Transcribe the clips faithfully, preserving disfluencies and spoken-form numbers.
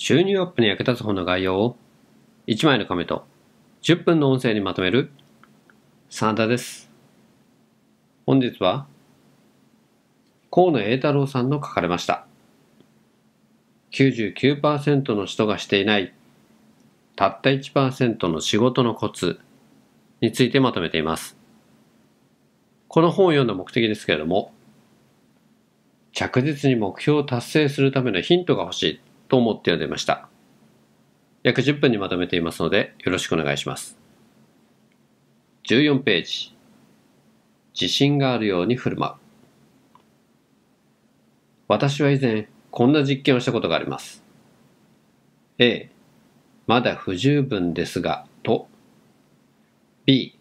収入アップに役立つ本の概要をいちまいの紙とじゅっぷんの音声にまとめる真田です。本日は河野栄太郎さんの書かれました。きゅうじゅうきゅうパーセント の人がしていないたった いちパーセント の仕事のコツについてまとめています。この本を読んだ目的ですけれども、着実に目標を達成するためのヒントが欲しいと思って読んでいました。約じゅっぷんにまとめていますのでよろしくお願いします。じゅうよんページ。自信があるように振る舞う。私は以前こんな実験をしたことがあります。A、まだ不十分ですが、と。B、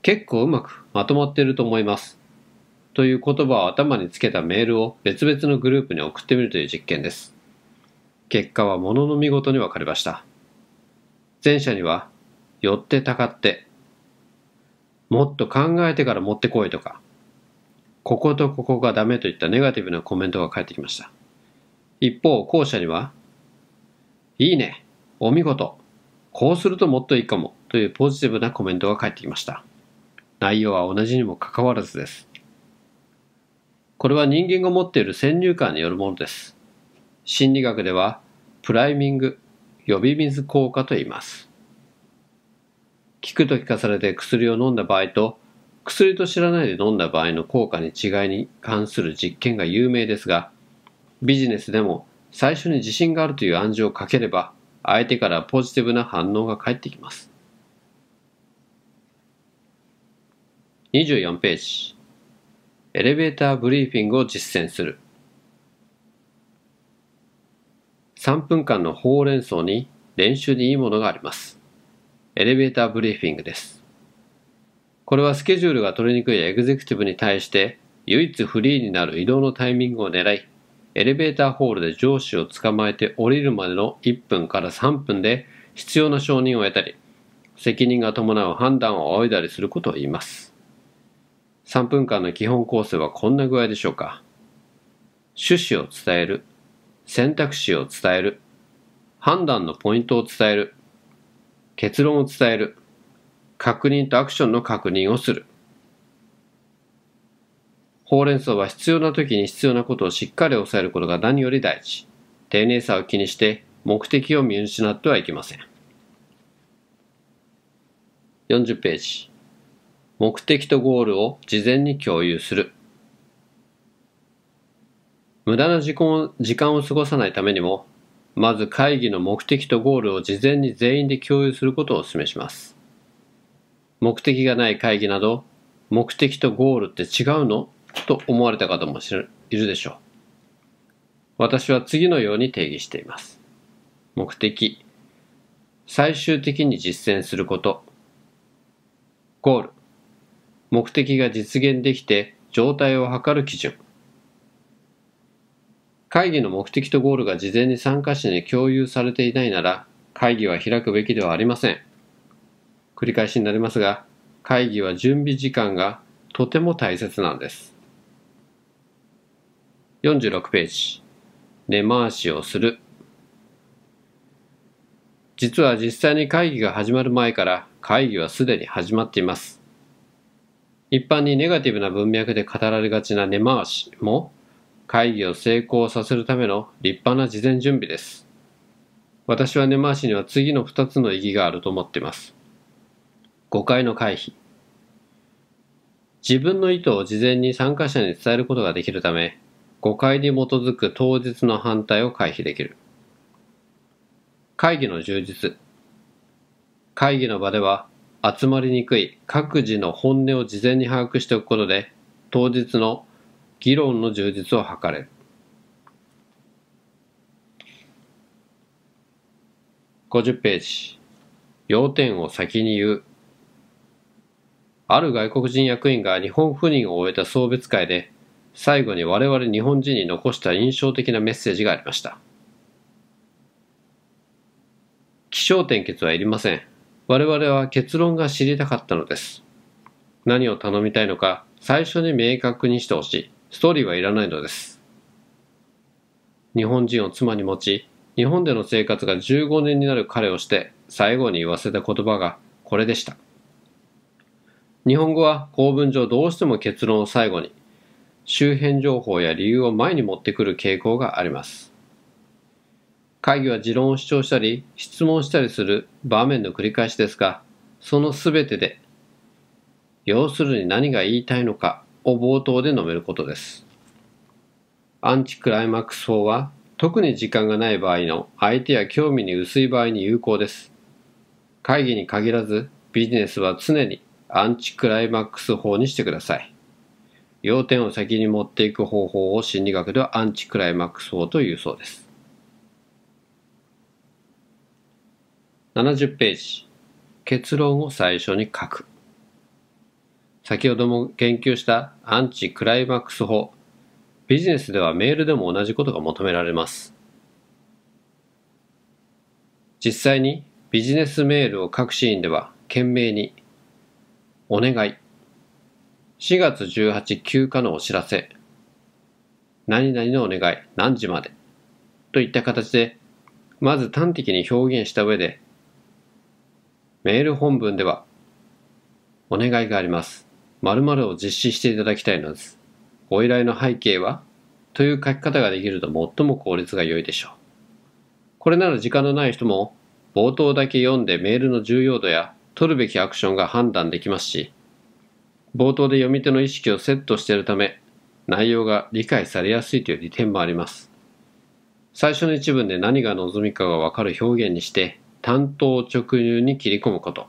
結構うまくまとまっていると思います。という言葉を頭につけたメールを別々のグループに送ってみるという実験です。結果はものの見事に分かれました。前者には、寄ってたかって、もっと考えてから持ってこいとか、こことここがダメといったネガティブなコメントが返ってきました。一方、後者には、いいね、お見事、こうするともっといいかもというポジティブなコメントが返ってきました。内容は同じにもかかわらずです。これは人間が持っている先入観によるものです。心理学ではプライミング、呼び水効果と言います。効くと聞かされて薬を飲んだ場合と、薬と知らないで飲んだ場合の効果に違いに関する実験が有名ですが、ビジネスでも最初に自信があるという暗示をかければ、相手からポジティブな反応が返ってきます。にじゅうよんページ。エレベーターブリーフィングを実践する。さんぷんかんのほうれん草に練習にいいものがあります。エレベーターブリーフィングです。これはスケジュールが取りにくいエグゼクティブに対して唯一フリーになる移動のタイミングを狙い、エレベーターホールで上司を捕まえて降りるまでのいっぷんからさんぷんで必要な承認を得たり、責任が伴う判断を仰いだりすることを言います。さんぷんかんの基本構成はこんな具合でしょうか。趣旨を伝える。選択肢を伝える、判断のポイントを伝える、結論を伝える、確認とアクションの確認をする。ほうれん草は必要な時に必要なことをしっかり押さえることが何より大事。丁寧さを気にして目的を見失ってはいけません。よんじゅうページ。目的とゴールを事前に共有する。無駄な時間を過ごさないためにも、まず会議の目的とゴールを事前に全員で共有することをお勧めします。目的がない会議など、目的とゴールって違うの？と思われた方もいるでしょう。私は次のように定義しています。目的、最終的に実践すること。ゴール、目的が実現できて状態を測る基準。会議の目的とゴールが事前に参加者に共有されていないなら、会議は開くべきではありません。繰り返しになりますが、会議は準備時間がとても大切なんです。よんじゅうろくページ。根回しをする。実は実際に会議が始まる前から、会議はすでに始まっています。一般にネガティブな文脈で語られがちな根回しも、会議を成功させるための立派な事前準備です。私は根回しには次のふたつの意義があると思っています。誤解の回避。自分の意図を事前に参加者に伝えることができるため、誤解に基づく当日の反対を回避できる。会議の充実。会議の場では、集まりにくい各自の本音を事前に把握しておくことで、当日の議論の充実を図れる。ごじゅうページ。要点を先に言う。ある外国人役員が日本赴任を終えた送別会で、最後に我々日本人に残した印象的なメッセージがありました。起承転結はいりません。我々は結論が知りたかったのです。何を頼みたいのか、最初に明確にしてほしい。ストーリーはいらないのです。日本人を妻に持ち、日本での生活がじゅうごねんになる彼をして最後に言わせた言葉がこれでした。日本語は構文上どうしても結論を最後に、周辺情報や理由を前に持ってくる傾向があります。会議は持論を主張したり質問したりする場面の繰り返しですが、その全てで、要するに何が言いたいのかを冒頭で述べることです。アンチクライマックス法は、特に時間がない場合の相手や興味に薄い場合に有効です。会議に限らず、ビジネスは常にアンチクライマックス法にしてください。要点を先に持っていく方法を心理学ではアンチクライマックス法というそうです。ななじゅうページ。結論を最初に書く。先ほども研究したアンチクライマックス法。ビジネスではメールでも同じことが求められます。実際にビジネスメールを書くシーンでは懸命に「お願い」「しがつじゅうはちにち休暇のお知らせ」「何々のお願い何時まで」といった形でまず端的に表現した上で、メール本文では「お願いがあります。〇〇を実施していただきたいのです。ご依頼の背景は?」という書き方ができると最も効率が良いでしょう。これなら時間のない人も冒頭だけ読んでメールの重要度や取るべきアクションが判断できますし、冒頭で読み手の意識をセットしているため内容が理解されやすいという利点もあります。最初の一文で何が望みかが分かる表現にして単刀直入に切り込むこと。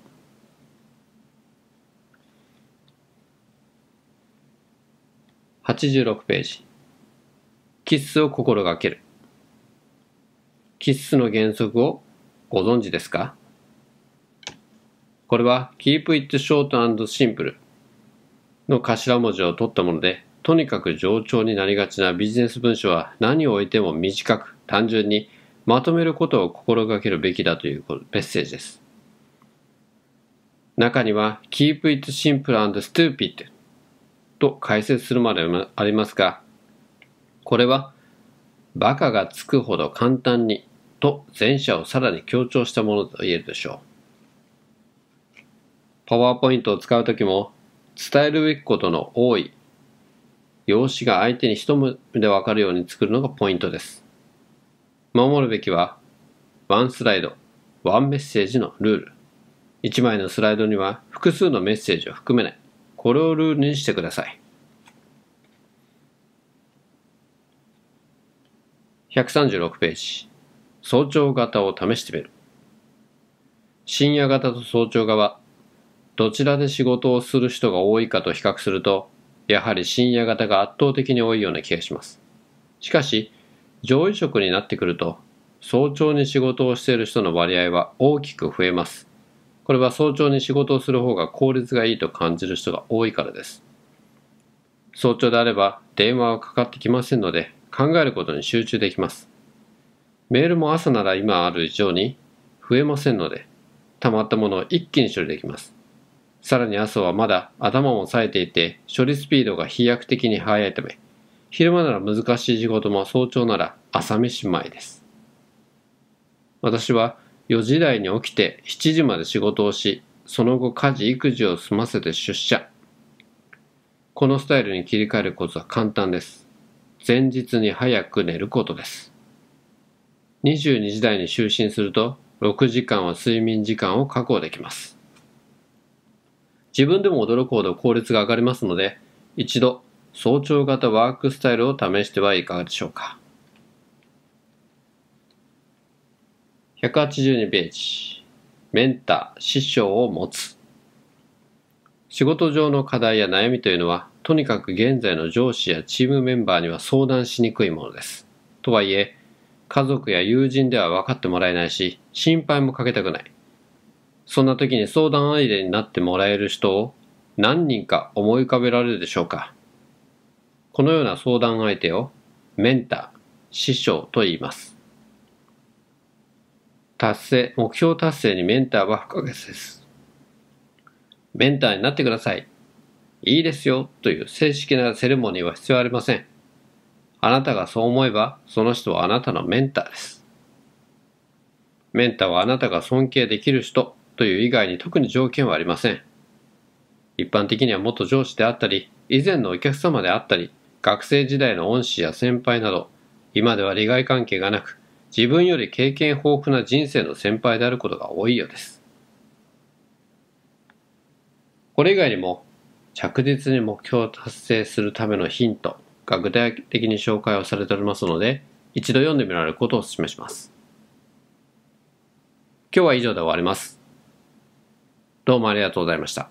はちじゅうろくページ。キッスを心がける。キッスの原則をご存知ですか?これは Keep it short and simple の頭文字を取ったもので、とにかく冗長になりがちなビジネス文書は何を置いても短く単純にまとめることを心がけるべきだというメッセージです。中には Keep it simple and stupidと解説するまでありますが、これは「バカがつくほど簡単に」と前者をさらに強調したものと言えるでしょう。パワーポイントを使う時も伝えるべきことの多い用紙が相手に一目で分かるように作るのがポイントです。守るべきはワンスライドワンメッセージのルール。いちまいのスライドには複数のメッセージを含めない、これをルールにしてください。ひゃくさんじゅうろくページ。早朝型を試してみる。深夜型と早朝型、どちらで仕事をする人が多いかと比較すると、やはり深夜型が圧倒的に多いような気がします。しかし、上位職になってくると、早朝に仕事をしている人の割合は大きく増えます。これは早朝に仕事をする方が効率がいいと感じる人が多いからです。早朝であれば電話はかかってきませんので考えることに集中できます。メールも朝なら今ある以上に増えませんので溜まったものを一気に処理できます。さらに朝はまだ頭も冴えていて処理スピードが飛躍的に速いため、昼間なら難しい仕事も早朝なら朝飯前です。私はよじ台に起きてしちじまで仕事をし、その後家事育児を済ませて出社。このスタイルに切り替えるコツは簡単です。前日に早く寝ることです。にじゅうにじ台に就寝するとろくじかんは睡眠時間を確保できます。自分でも驚くほど効率が上がりますので、一度早朝型ワークスタイルを試してはいかがでしょうか。ひゃくはちじゅうにページ。メンター、師匠を持つ。仕事上の課題や悩みというのは、とにかく現在の上司やチームメンバーには相談しにくいものです。とはいえ、家族や友人では分かってもらえないし、心配もかけたくない。そんな時に相談相手になってもらえる人を何人か思い浮かべられるでしょうか。このような相談相手をメンター、師匠と言います。達成、目標達成にメンターは不可欠です。メンターになってください。いいですよという正式なセレモニーは必要ありません。あなたがそう思えば、その人はあなたのメンターです。メンターはあなたが尊敬できる人という以外に特に条件はありません。一般的には元上司であったり、以前のお客様であったり、学生時代の恩師や先輩など、今では利害関係がなく、自分より経験豊富な人生の先輩であることが多いようです。これ以外にも、着実に目標を達成するためのヒントが具体的に紹介をされておりますので、一度読んでみられることをお勧めします。今日は以上で終わります。どうもありがとうございました。